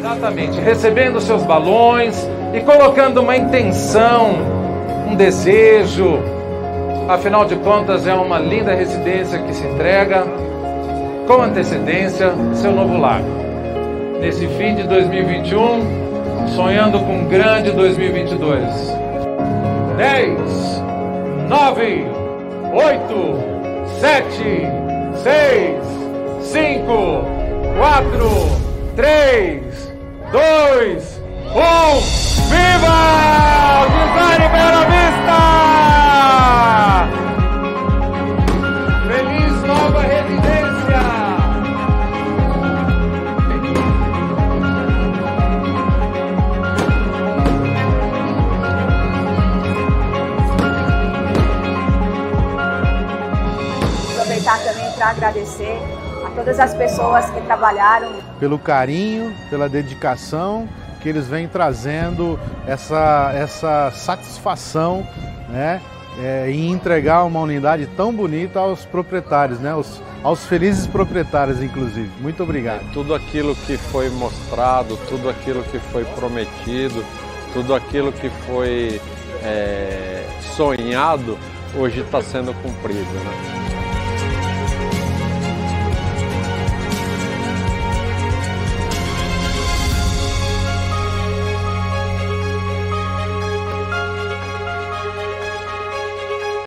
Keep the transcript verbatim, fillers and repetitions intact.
Exatamente, recebendo seus balões e colocando uma intenção, um desejo. Afinal de contas, é uma linda residência que se entrega com antecedência seu novo lar. Nesse fim de dois mil e vinte e um, sonhando com um grande dois mil e vinte e dois. dez, nove, oito, sete, seis, cinco, quatro, três, dois, um, viva! Guzare Bela Vista! Feliz nova residência! Aproveitar também para agradecer a todas as pessoas que trabalharam. Pelo carinho, pela dedicação que eles vêm trazendo, essa, essa satisfação, né, é, em entregar uma unidade tão bonita aos proprietários, né, aos, aos felizes proprietários, inclusive. Muito obrigado. É, tudo aquilo que foi mostrado, tudo aquilo que foi prometido, tudo aquilo que foi é, sonhado, hoje está sendo cumprido, né?